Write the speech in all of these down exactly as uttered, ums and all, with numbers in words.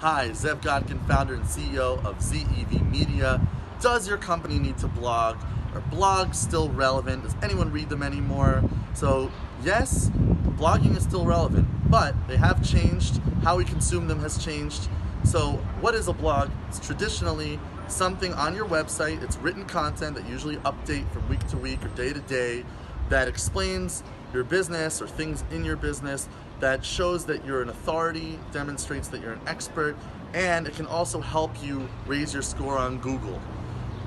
Hi, Zev Gotkin, founder and C E O of Z E V Media. Does your company need to blog? Are blogs still relevant? Does anyone read them anymore? So yes, blogging is still relevant, but they have changed. How we consume them has changed. So what is a blog? It's traditionally something on your website. It's written content that usually update from week to week or day to day that explains your business or things in your business, that shows that you're an authority, demonstrates that you're an expert, and it can also help you raise your score on Google.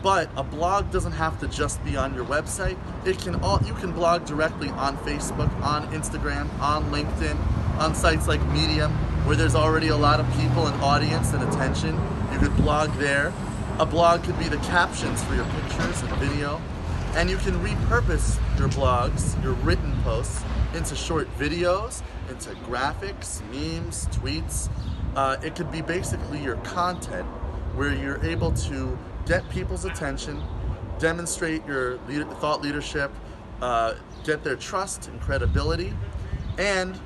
But a blog doesn't have to just be on your website. It can all, you can blog directly on Facebook, on Instagram, on LinkedIn, on sites like Medium, where there's already a lot of people and audience and attention. You could blog there. A blog could be the captions for your pictures and video. And you can repurpose your blogs, your written posts, into short videos, into graphics, memes, tweets. Uh, it could be basically your content where you're able to get people's attention, demonstrate your leader, thought leadership, uh, get their trust and credibility, and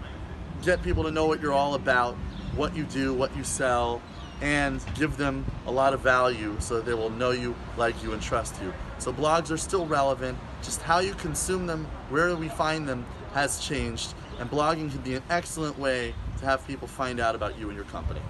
get people to know what you're all about, what you do, what you sell, and give them a lot of value so that they will know you, like you, and trust you. So blogs are still relevant. Just how you consume them, where we find them, has changed, and blogging can be an excellent way to have people find out about you and your company.